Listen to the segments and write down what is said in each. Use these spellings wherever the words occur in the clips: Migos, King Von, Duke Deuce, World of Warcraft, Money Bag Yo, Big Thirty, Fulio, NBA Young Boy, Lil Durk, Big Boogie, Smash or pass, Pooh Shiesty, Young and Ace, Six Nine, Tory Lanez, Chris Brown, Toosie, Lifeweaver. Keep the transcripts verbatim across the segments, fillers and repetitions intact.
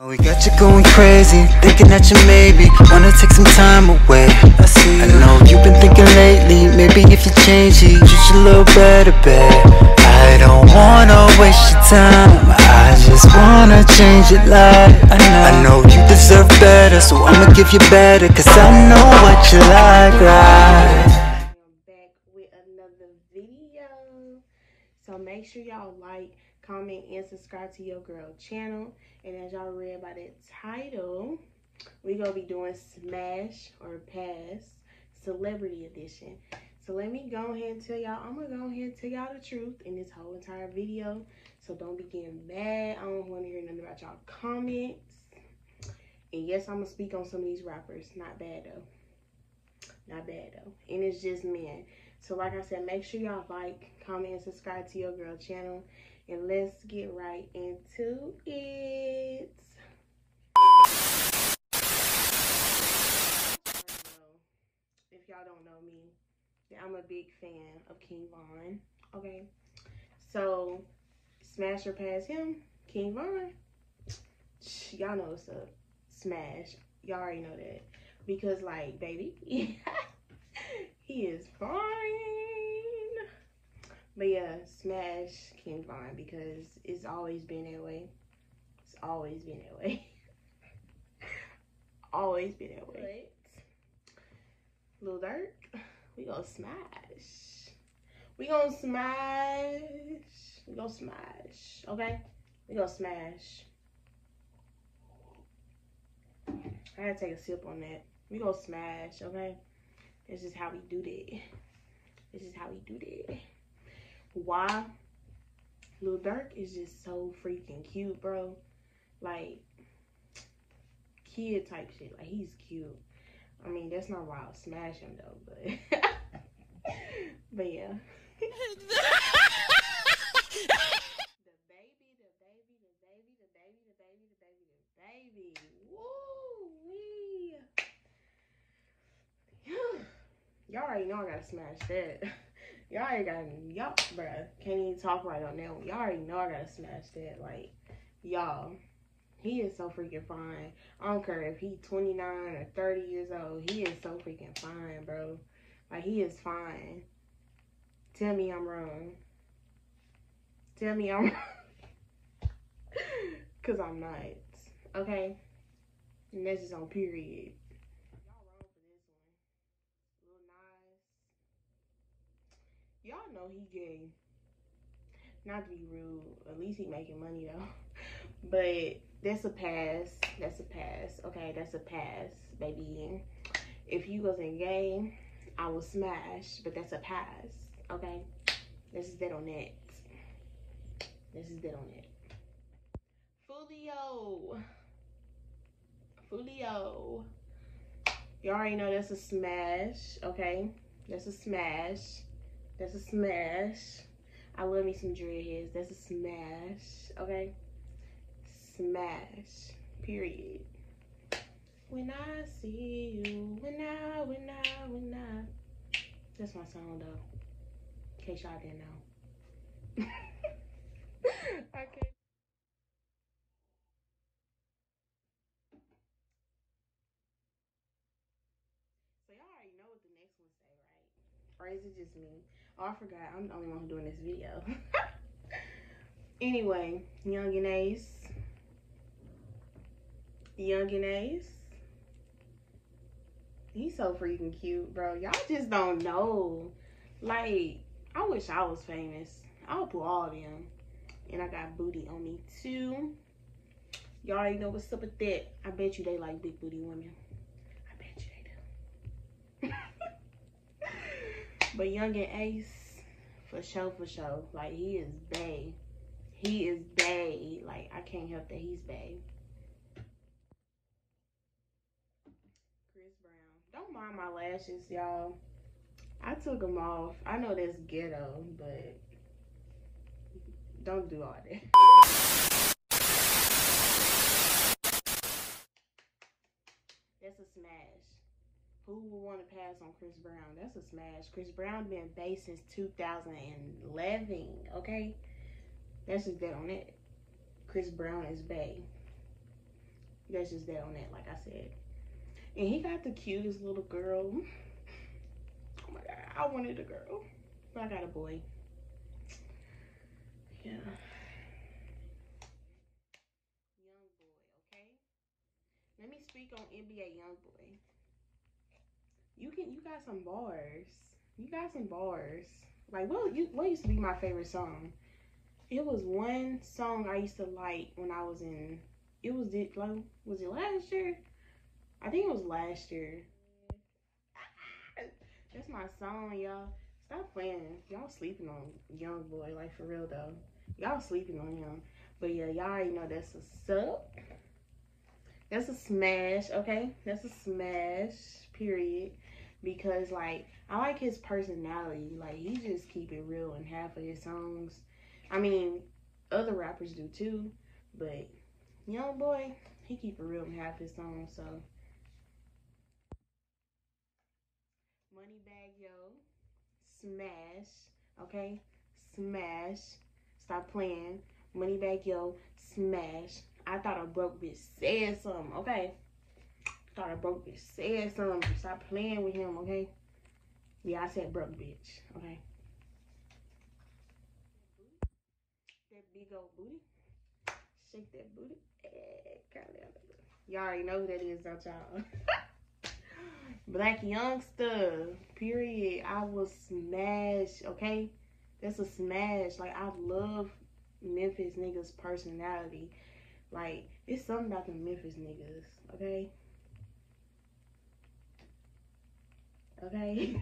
We got you going crazy, thinking that you maybe wanna take some time away. I see. I know you've been thinking lately, maybe if you change it, you should look better, babe. I don't wanna waste your time, I just wanna change your life. I know, I know you deserve better, so I'ma give you better, cause I know what you like, right? I'm back with another video, so make sure y'all like, comment, and subscribe to your girl channel. And as y'all read by the title, we gonna be doing Smash or Pass Celebrity Edition. So let me go ahead and tell y'all, I'm gonna go ahead and tell y'all the truth in this whole entire video. So don't be getting mad. I don't wanna hear nothing about y'all comments. And yes, I'm gonna speak on some of these rappers. Not bad though. Not bad though. And it's just men. So like I said, make sure y'all like, comment, and subscribe to your girl channel. And let's get right into it. If y'all don't know me, I'm a big fan of King Von. Okay. So, smash or pass him, King Von. Y'all know it's a smash. Y'all already know that. Because, like, baby, he is fine. But yeah, smash King Von because it's always been that way. It's always been that way. always been that way. But Lil Durk, we gonna smash. We gonna smash. We gonna smash. Okay? We gonna smash. I gotta take a sip on that. We gonna smash, okay? This is how we do that. This is how we do that. Why? Lil Durk is just so freaking cute, bro. Like, kid type shit. Like, he's cute. I mean, that's not why I'll smash him, though, but... but, yeah. The baby, the baby, the baby, the baby, the baby, the baby, the baby. Woo-wee. Y'all already know I gotta smash that. Y'all already got, y'all, bruh, can't even talk right on that one. Y'all already know I gotta smash that. Like, y'all, he is so freaking fine. I don't care if he's twenty-nine or thirty years old. He is so freaking fine, bro. Like, he is fine. Tell me I'm wrong. Tell me I'm wrong. Because I'm not. Okay? And that's just on period. Y'all know he gay. Not to be rude. At least he making money though. But that's a pass. That's a pass. Okay, that's a pass, baby. If you wasn't gay, I would smash. But that's a pass. Okay? This is that on that. This is that on that. Fulio. Fulio. Y'all already know that's a smash. Okay? That's a smash. That's a smash. I love me some dreadheads. That's a smash. Okay? Smash. Period. When I see you. When I, when I, when I. That's my song, though. In case y'all didn't know. Okay. So y'all already know what the next one say, right? Or is it just me? Oh, I forgot. I'm the only one who's doing this video. Anyway, Young and Ace. Young and Ace. He's so freaking cute, bro. Y'all just don't know. Like, I wish I was famous. I would pull all of them. And I got booty on me, too. Y'all already know what's up with that. I bet you they like big booty women. I bet you they do. But Young and Ace, for sure, for sure. Like, he is bae. He is bae. Like, I can't help that he's bae. Chris Brown. Don't mind my lashes, y'all. I took them off. I know that's ghetto, but don't do all that. That's a smash. Who would want to pass on Chris Brown? That's a smash. Chris Brown been bae since two thousand eleven, okay? That's just that on it. Chris Brown is bae. that's just that on that, like I said. And he got the cutest little girl. Oh my God, I wanted a girl, but I got a boy. Yeah. Young Boy, okay? Let me speak on N B A Young Boy. You can, you got some bars. You got some bars. Like, what, you, what used to be my favorite song? It was one song I used to like when I was in, it was, it, like, was it last year? I think it was last year. That's my song, y'all. Stop playing. Y'all sleeping on Young Boy, like, for real, though. Y'all sleeping on him. But, yeah, y'all already know that's a sub. That's a smash, okay? That's a smash, period. Because, like, I like his personality. Like, he just keep it real in half of his songs. I mean, other rappers do, too. But Young Boy, he keep it real in half his songs, so. Money Bag Yo. Smash, okay? Smash. Stop playing. Money Bag Yo. Smash. I thought a broke bitch said something, okay? Thought a broke bitch said something. Stop playing with him, okay? Yeah, I said broke bitch, okay? That big old booty. Shake that booty. Y'all already know who that is, don't y'all? Black youngster, period. I will smash, okay? That's a smash. Like, I love Memphis niggas' personality. Like, it's something about the Memphis niggas, okay? Okay?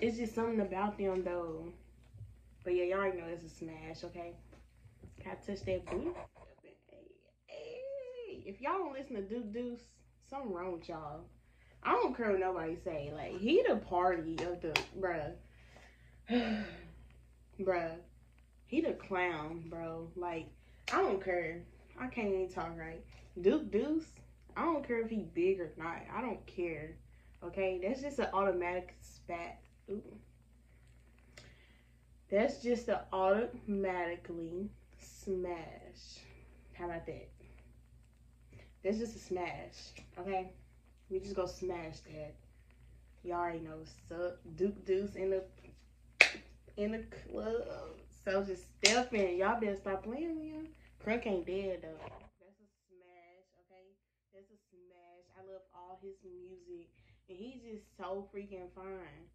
It's just something about them, though. But, yeah, y'all already know it's a smash, okay? Gotta touch that booty. If y'all don't listen to Duke Deuce, something wrong with y'all. I don't care what nobody say. Like, he the party of the, bruh. Bruh. He the clown, bro. Like, I don't care. I can't even talk right. Duke Deuce, I don't care if he big or not. I don't care. Okay? That's just an automatic spat. Ooh. That's just an automatically smash. How about that? That's just a smash, okay? We just go smash that. Y'all already know, suck Duke Deuce in the in the club. So just step in. Y'all better stop playing with him. Crunk ain't dead though. That's a smash, okay? That's a smash. I love all his music, and he's just so freaking fine.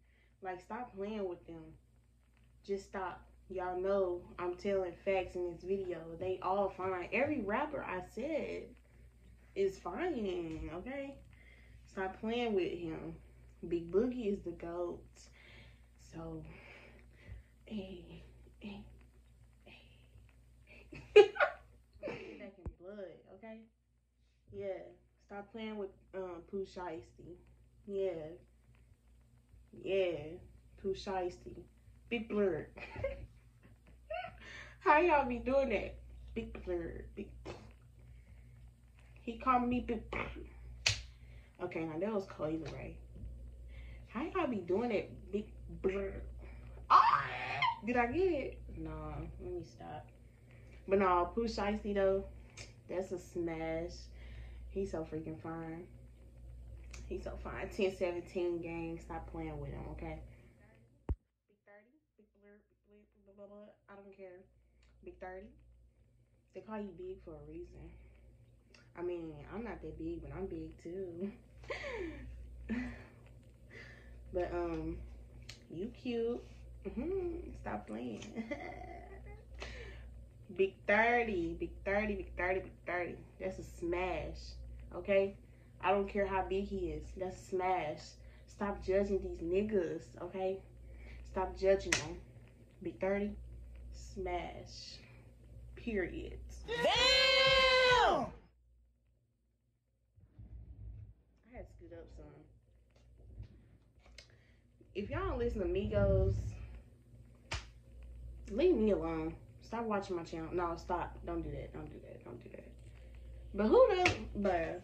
Like, stop playing with them. Just stop. Y'all know I'm telling facts in this video. They all fine. Every rapper I said is fine, okay? Stop playing with him. Big Boogie is the GOAT. So, hey, hey, hey. Back in blood, okay? Yeah, stop playing with um, Pooh Shiesty. Yeah, yeah, Pooh Shiesty. Big blur. How y'all be doing that? Big blur, big blur. He called me big. Okay, now that was crazy, right? How y'all be doing that big blur? Ah, did I get it? Nah, let me stop. But no, nah, Pooh Shiesty though, that's a smash. He's so freaking fine. He's so fine. ten seventeen gang, stop playing with him, okay? Big Thirty, Big Blur, blah, blah, blah, I don't care. Big Thirty. They call you big for a reason. I mean, I'm not that big, but I'm big too. But, um, you cute. Mm-hmm. Stop playing. Big Thirty, Big Thirty, Big Thirty, Big Thirty. That's a smash, okay? I don't care how big he is. That's a smash. Stop judging these niggas, okay? Stop judging them. Big Thirty, smash. Period. Damn! Up some. If y'all don't listen to Migos, leave me alone. Stop watching my channel. No, stop. Don't do that. Don't do that. Don't do that. But who does?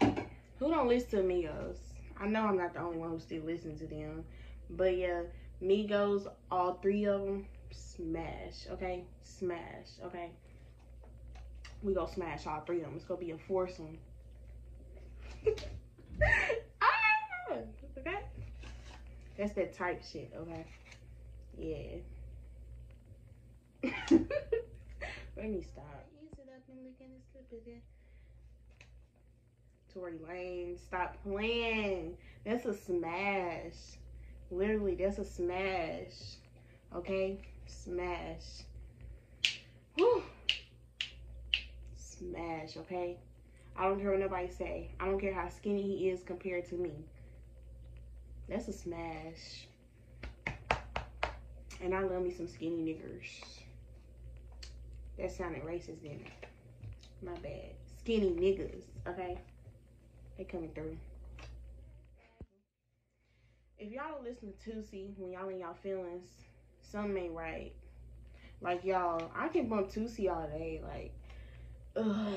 But who don't listen to Migos? I know I'm not the only one who still listens to them. But yeah, Migos, all three of them, smash, okay? Smash, okay? We gonna smash all three of them. It's gonna be a foursome. Ah, okay? That's that type shit, okay? Yeah. Let me stop. Ease it up and look in the slip again. Tory Lanez, stop playing. That's a smash. Literally, that's a smash. Okay? Smash. Whew. Smash, okay? I don't care what nobody say. I don't care how skinny he is compared to me. That's a smash. And I love me some skinny niggers. That sounded racist, didn't it? My bad. Skinny niggas, okay? They coming through. If y'all don't listen to Toosie when y'all in y'all feelings, something ain't right. Like, y'all, I can bump Toosie all day. Like, ugh.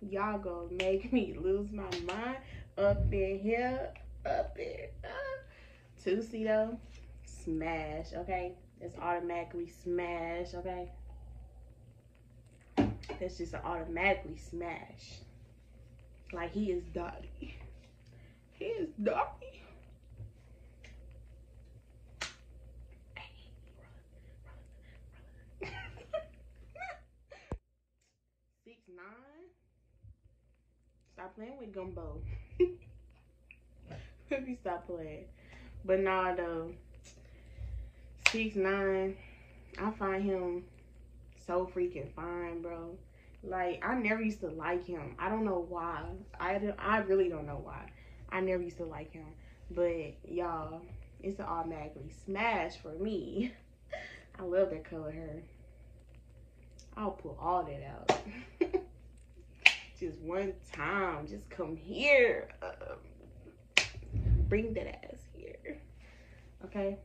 Y'all gonna make me lose my mind up in here, up in uh. Toosie, though, smash, okay? It's automatically smash, okay? That's just an automatically smash. Like, he is dirty. He is dirty. Hey, Six Nine. Stop playing with Gumbo. Let me stop playing. But nah, though. Six Nine. I find him so freaking fine, bro. Like, I never used to like him. I don't know why. I, I really don't know why. I never used to like him. But, y'all, it's an automatically smash for me. I love that color hair. I'll pull all that out. Just one time. Just come here. Um, bring that ass here. Okay?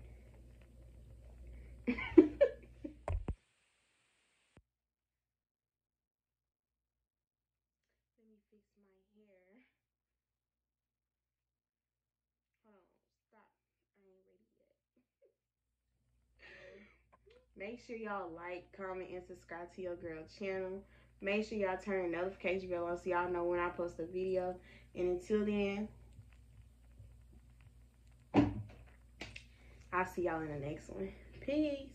Make sure y'all like, comment, and subscribe to your girl channel. Make sure y'all turn the notification bell on so y'all know when I post a video. And until then, I'll see y'all in the next one. Peace.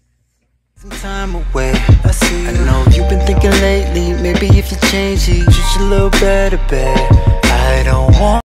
Some time away. I see. I know you've been thinking lately. Maybe if you change it, you should look better, babe. I don't want.